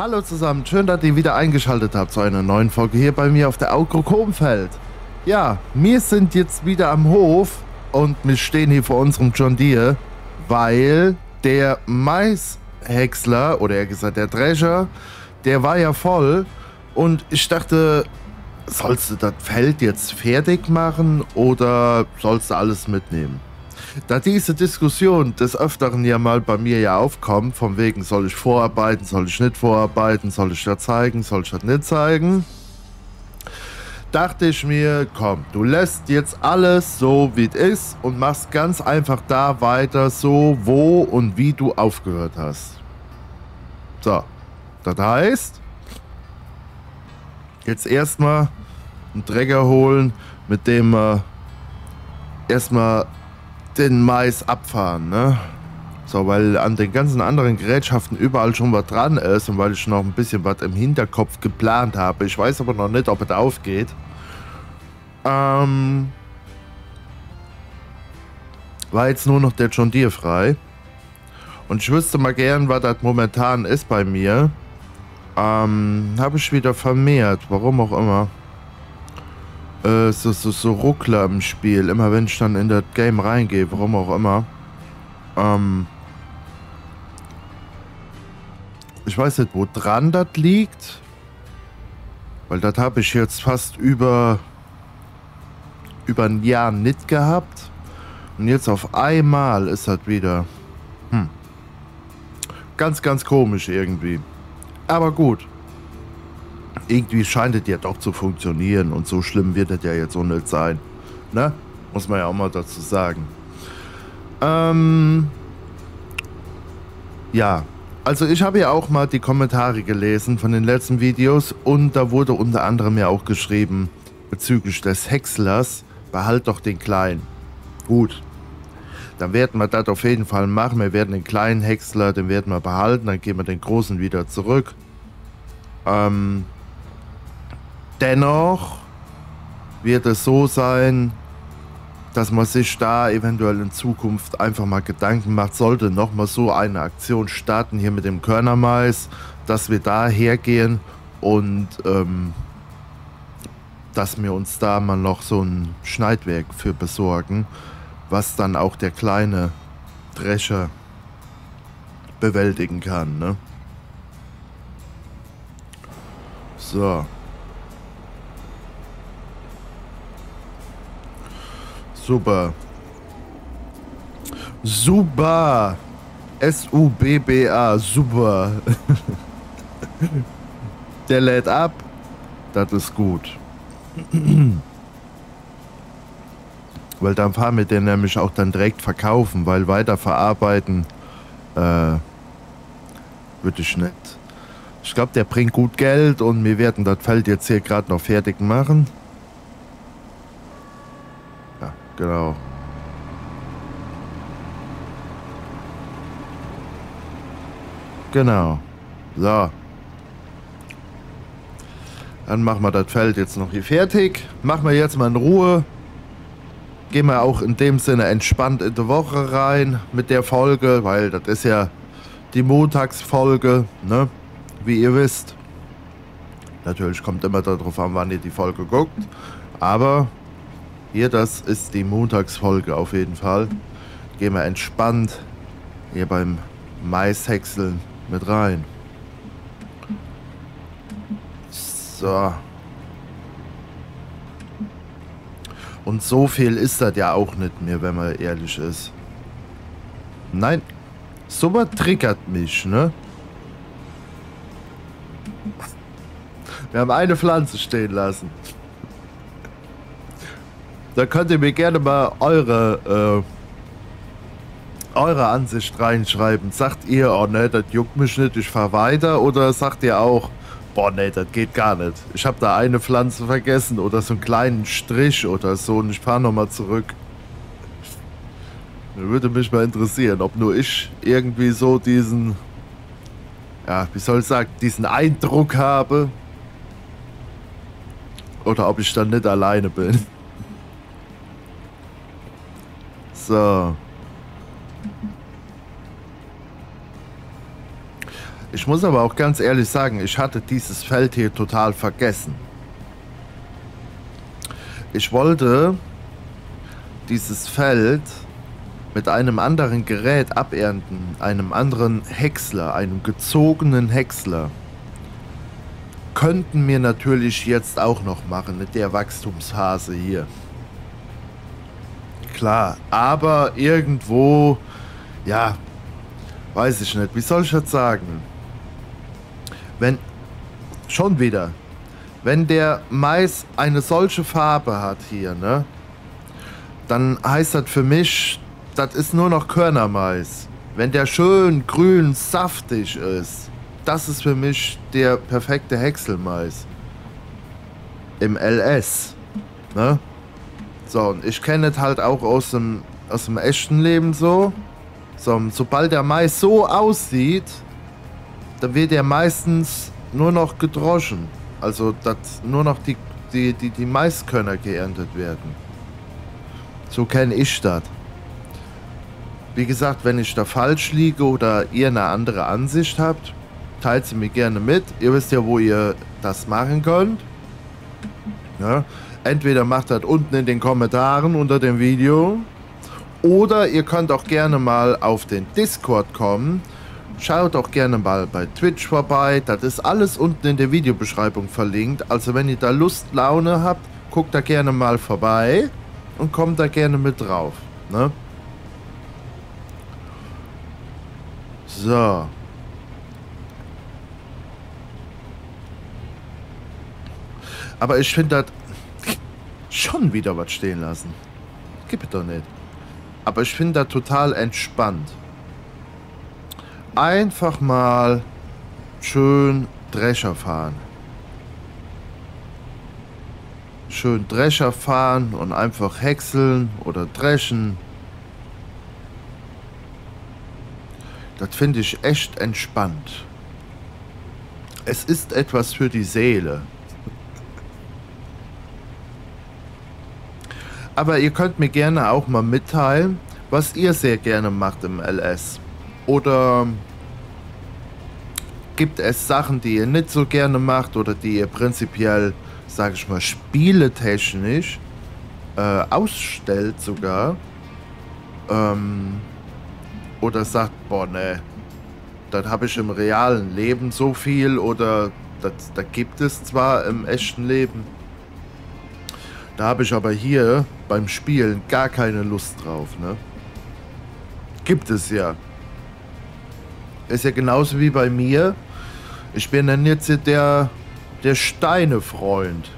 Hallo zusammen, schön, dass ihr wieder eingeschaltet habt zu einer neuen Folge hier bei mir auf der Aukrug Homfeld. Ja, wir sind jetzt wieder am Hof und wir stehen hier vor unserem John Deere, weil der Maishäcksler, oder eher gesagt der Drescher, der war ja voll und ich dachte, sollst du das Feld jetzt fertig machen oder sollst du alles mitnehmen? Da diese Diskussion des Öfteren ja mal bei mir ja aufkommt, von wegen soll ich vorarbeiten, soll ich nicht vorarbeiten, soll ich das zeigen, soll ich das nicht zeigen, dachte ich mir, komm, du lässt jetzt alles so wie es ist und machst ganz einfach da weiter so, wo und wie du aufgehört hast. So, das heißt, jetzt erstmal einen Träger holen, mit dem wir erstmal den Mais abfahren, ne? So, weil an den ganzen anderen Gerätschaften überall schon was dran ist und weil ich noch ein bisschen was im Hinterkopf geplant habe. Ich weiß aber noch nicht, ob es aufgeht. War jetzt nur noch der John Deere frei. Und ich wüsste mal gern, was das momentan ist bei mir. Habe ich wieder vermehrt, warum auch immer. So Ruckler im Spiel, immer wenn ich dann in das Game reingehe, warum auch immer. Ich weiß nicht, wo dran das liegt, weil das habe ich jetzt fast über ein Jahr nicht gehabt und jetzt auf einmal ist das wieder ganz komisch irgendwie, aber gut. Irgendwie scheint es ja doch zu funktionieren und so schlimm wird es ja jetzt auch nicht sein. Ne? Muss man ja auch mal dazu sagen. Ja, also ich habe ja auch mal die Kommentare gelesen von den letzten Videos und da wurde unter anderem ja auch geschrieben, bezüglich des Häckslers, behalt doch den Kleinen. Gut, dann werden wir das auf jeden Fall machen. Wir werden den kleinen Häcksler, den werden wir behalten, dann geben wir den großen wieder zurück. Dennoch wird es so sein, dass man sich da eventuell in Zukunft einfach mal Gedanken macht, sollte nochmal so eine Aktion starten hier mit dem Körnermais, dass wir da hergehen und dass wir uns da mal noch so ein Schneidwerk für besorgen, was dann auch der kleine Drescher bewältigen kann, ne? So. Super. Super. S-U-B-B-A. Super. Der lädt ab. Das ist gut. Weil dann fahren wir den nämlich auch dann direkt verkaufen, weil weiterverarbeiten würde ich nicht. Ich glaube, der bringt gut Geld und wir werden das Feld jetzt hier gerade noch fertig machen. Ja, genau. Genau. So. Dann machen wir das Feld jetzt noch hier fertig. Machen wir jetzt mal in Ruhe. Gehen wir auch in dem Sinne entspannt in die Woche rein mit der Folge, weil das ist ja die Montagsfolge, ne? Wie ihr wisst. Natürlich kommt immer darauf an, wann ihr die Folge guckt. Aber hier, das ist die Montagsfolge auf jeden Fall. Gehen wir entspannt hier beim Maishäckseln mit rein. So. Und so viel ist das ja auch nicht mehr, wenn man ehrlich ist. Nein. Sowas triggert mich, ne? Wir haben eine Pflanze stehen lassen. Da könnt ihr mir gerne mal eure Ansicht reinschreiben. Sagt ihr, oh ne, das juckt mich nicht, ich fahr weiter? Oder sagt ihr auch, boah ne, das geht gar nicht. Ich habe da eine Pflanze vergessen oder so einen kleinen Strich oder so und ich fahre nochmal zurück. Würde mich mal interessieren, ob nur ich irgendwie so diesen, ja, wie soll ich sagen, diesen Eindruck habe. Oder ob ich dann nicht alleine bin. So. Ich muss aber auch ganz ehrlich sagen, ich hatte dieses Feld hier total vergessen. Ich wollte dieses Feld mit einem anderen Gerät abernten, einem anderen Häcksler, einem gezogenen Häcksler. Könnten wir natürlich jetzt auch noch machen mit der Wachstumsphase hier. Klar, aber irgendwo, ja, weiß ich nicht, wie soll ich das sagen? Wenn, schon wieder, wenn der Mais eine solche Farbe hat hier, ne, dann heißt das für mich, das ist nur noch Körnermais. Wenn der schön grün saftig ist, das ist für mich der perfekte Häckselmais. Im LS. Ne? So, und ich kenne das halt auch aus dem echten Leben so. So, sobald der Mais so aussieht, dann wird er meistens nur noch gedroschen. Also, dass nur noch die Maiskörner geerntet werden. So kenne ich das. Wie gesagt, wenn ich da falsch liege oder ihr eine andere Ansicht habt, teilt sie mir gerne mit. Ihr wisst ja, wo ihr das machen könnt. Ja, entweder macht das unten in den Kommentaren unter dem Video oder ihr könnt auch gerne mal auf den Discord kommen. Schaut auch gerne mal bei Twitch vorbei. Das ist alles unten in der Videobeschreibung verlinkt. Also wenn ihr da Lust, Laune habt, guckt da gerne mal vorbei und kommt da gerne mit drauf. Ne? So. Aber ich finde das schon wieder was stehen lassen. Gib es doch nicht. Aber ich finde das total entspannt. Einfach mal schön Drescher fahren. Schön Drescher fahren und einfach häckseln oder dreschen. Das finde ich echt entspannt. Es ist etwas für die Seele. Aber ihr könnt mir gerne auch mal mitteilen, was ihr sehr gerne macht im LS. Oder gibt es Sachen, die ihr nicht so gerne macht oder die ihr prinzipiell, sage ich mal, spieletechnisch ausstellt sogar. Oder sagt, boah, ne, das habe ich im realen Leben so viel oder das gibt es zwar im echten Leben. Da habe ich aber hier beim Spielen gar keine Lust drauf, ne? Gibt es ja. Ist ja genauso wie bei mir. Ich bin dann jetzt der Steine-Freund.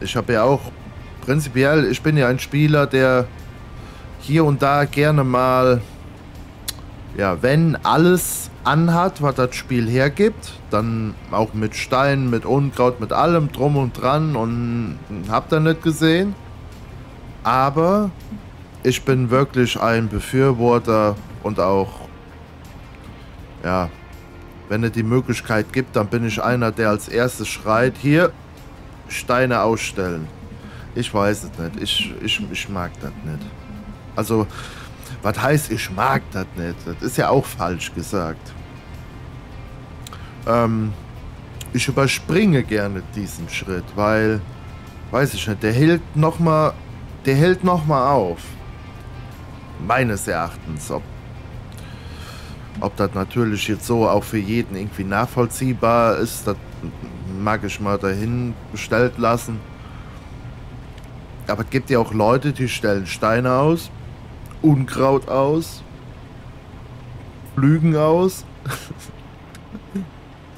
Ich habe ja auch prinzipiell, ich bin ja ein Spieler, der hier und da gerne mal, ja, wenn alles anhat, was das Spiel hergibt, dann auch mit Steinen, mit Unkraut, mit allem drum und dran und hab da nicht gesehen. Aber ich bin wirklich ein Befürworter und auch, ja, wenn es die Möglichkeit gibt, dann bin ich einer, der als erstes schreit, hier, Steine ausstellen. Ich weiß es nicht, ich mag das nicht. Also, was heißt, ich mag das nicht? Das ist ja auch falsch gesagt. Ich überspringe gerne diesen Schritt, weil, weiß ich nicht, der hält nochmal auf. Meines Erachtens. Ob das natürlich jetzt so auch für jeden irgendwie nachvollziehbar ist, das mag ich mal dahin bestellt lassen. Aber es gibt ja auch Leute, die stellen Steine aus. Unkraut aus, Pflügen aus.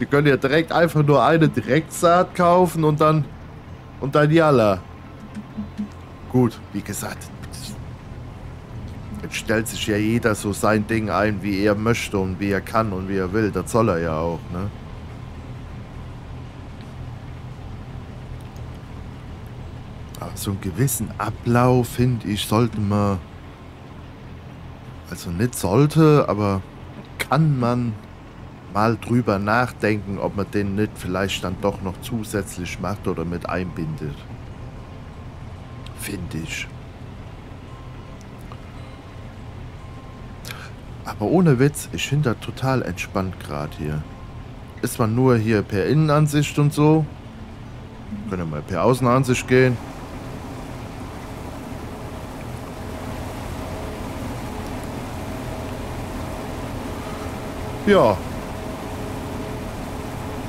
Die können ja direkt einfach nur eine Direktsaat kaufen und dann jalla. Gut, wie gesagt, jetzt stellt sich ja jeder so sein Ding ein, wie er möchte und wie er kann und wie er will. Das soll er ja auch, ne? Aber so einen gewissen Ablauf, finde ich, sollte man. Also nicht sollte, aber kann man mal drüber nachdenken, ob man den nicht vielleicht dann doch noch zusätzlich macht oder mit einbindet. Finde ich. Aber ohne Witz, ich finde das total entspannt gerade hier. Ist man nur hier per Innenansicht und so. Können wir mal per Außenansicht gehen. Ja.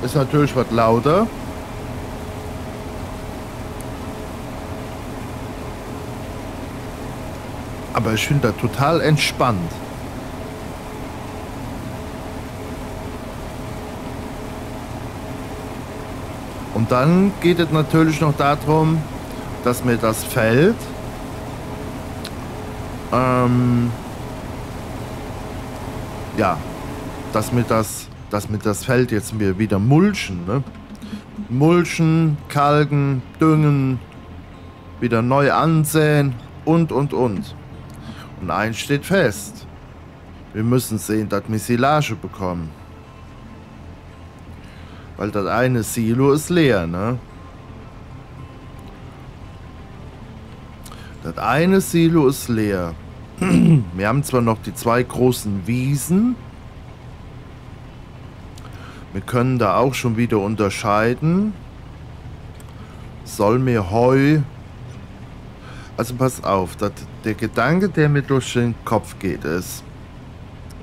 Ist natürlich was lauter. Aber ich finde das total entspannt. Und dann geht es natürlich noch darum, dass mir das Feld ja, dass mir das Feld jetzt wieder mulchen, ne? Mulchen, kalken, düngen, wieder neu ansäen und. Und eins steht fest. Wir müssen sehen, dass wir Silage bekommen. Weil das eine Silo ist leer, ne? Das eine Silo ist leer. Wir haben zwar noch die zwei großen Wiesen. Wir können da auch schon wieder unterscheiden. Soll mir Heu... Also pass auf, der Gedanke, der mir durch den Kopf geht, ist...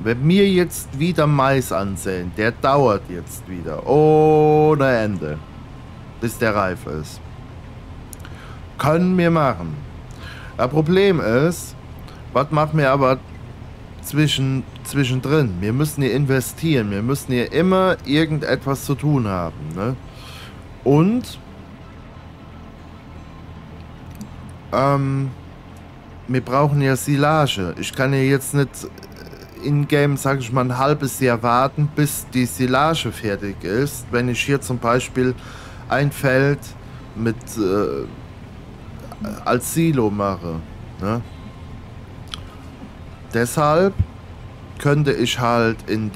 Wenn wir jetzt wieder Mais ansäen, der dauert jetzt wieder ohne Ende, bis der reif ist. Können wir machen. Das Problem ist, was machen wir aber zwischendrin? Wir müssen hier investieren, wir müssen hier immer irgendetwas zu tun haben, ne? Und wir brauchen ja Silage. Ich kann hier jetzt nicht... In-game, sage ich mal, ein halbes Jahr warten, bis die Silage fertig ist. Wenn ich hier zum Beispiel ein Feld mit als Silo mache. Ne? Deshalb könnte ich halt in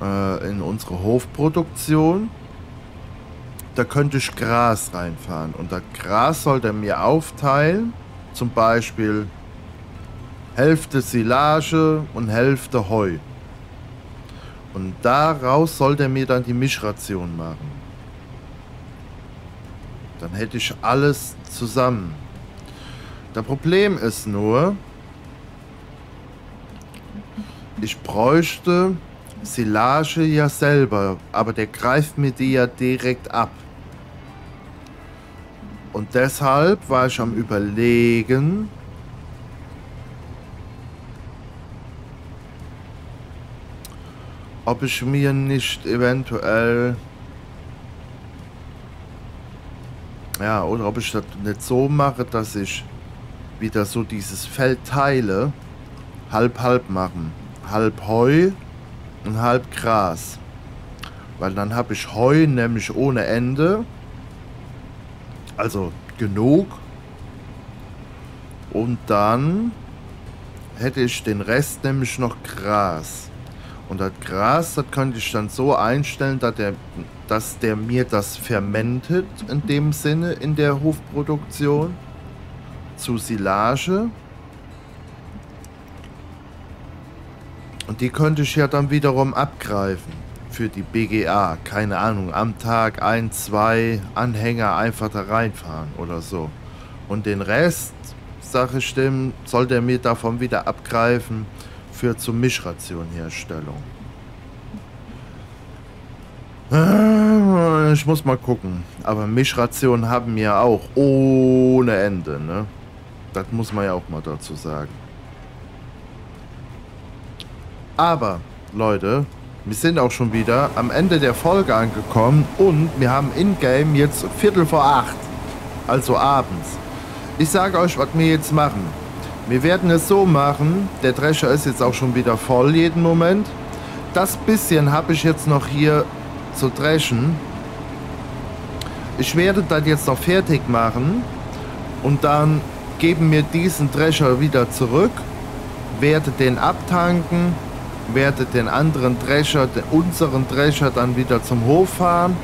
unsere Hofproduktion, da könnte ich Gras reinfahren. Und das Gras sollte mir aufteilen, zum Beispiel Hälfte Silage und Hälfte Heu. Und daraus sollte er mir dann die Mischration machen. Dann hätte ich alles zusammen. Das Problem ist nur, ich bräuchte Silage ja selber, aber der greift mir die ja direkt ab. Und deshalb war ich am Überlegen, ob ich mir nicht eventuell, ja, oder ob ich das nicht so mache, dass ich wieder so dieses Feld teile, halb machen, halb Heu und halb Gras, weil dann habe ich Heu nämlich ohne Ende. Also genug. Und dann hätte ich den Rest nämlich noch Gras. Und das Gras, das könnte ich dann so einstellen, dass der mir das fermentiert, in dem Sinne, in der Hofproduktion. Zu Silage. Und die könnte ich ja dann wiederum abgreifen. Für die BGA, keine Ahnung, am Tag 1, 2 Anhänger einfach da reinfahren oder so. Und den Rest, sage ich dem, soll der mir davon wieder abgreifen für zur Mischrationherstellung. Ich muss mal gucken. Aber Mischrationen haben ja auch ohne Ende, ne? Das muss man ja auch mal dazu sagen. Aber, Leute... Wir sind auch schon wieder am Ende der Folge angekommen und wir haben in-game jetzt 20:15, also abends. Ich sage euch, was wir jetzt machen. Wir werden es so machen, der Drescher ist jetzt auch schon wieder voll jeden Moment. Das bisschen habe ich jetzt noch hier zu dreschen. Ich werde das jetzt noch fertig machen und dann geben wir diesen Drescher wieder zurück, werde den abtanken. Werde den anderen Drescher, unseren Drescher dann wieder zum Hof fahren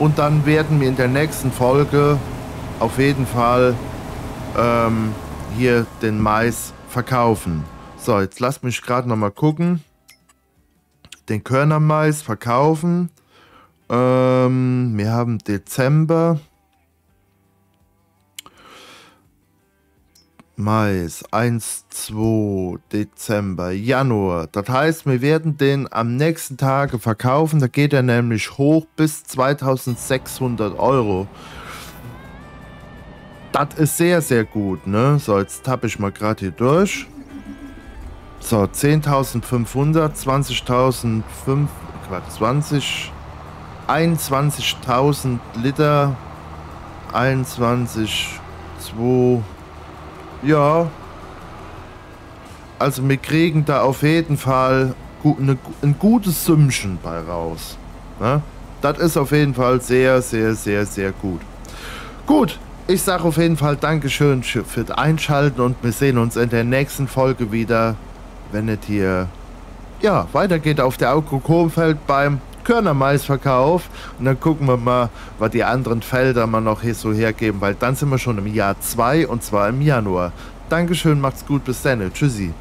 und dann werden wir in der nächsten Folge auf jeden Fall hier den Mais verkaufen. So, jetzt lasst mich gerade nochmal gucken. Den Körnermais verkaufen. Wir haben Dezember. Mais, 1, 2, Dezember, Januar. Das heißt, wir werden den am nächsten Tage verkaufen. Da geht er nämlich hoch bis 2.600 €. Das ist sehr, sehr gut, ne? So, jetzt tappe ich mal gerade hier durch. So, 10.500, 20.005, Quatsch, 21.000 Liter, 21, 2... Ja, also wir kriegen da auf jeden Fall ein gutes Sümmchen bei raus. Ne? Das ist auf jeden Fall sehr, sehr, sehr, sehr gut. Gut, ich sage auf jeden Fall Dankeschön für das Einschalten und wir sehen uns in der nächsten Folge wieder, wenn es hier ja, weitergeht auf der Aukrug Homfeld beim Körnermaisverkauf. Und dann gucken wir mal, was die anderen Felder mal noch hier so hergeben, weil dann sind wir schon im Jahr 2 und zwar im Januar. Dankeschön, macht's gut, bis dann, tschüssi.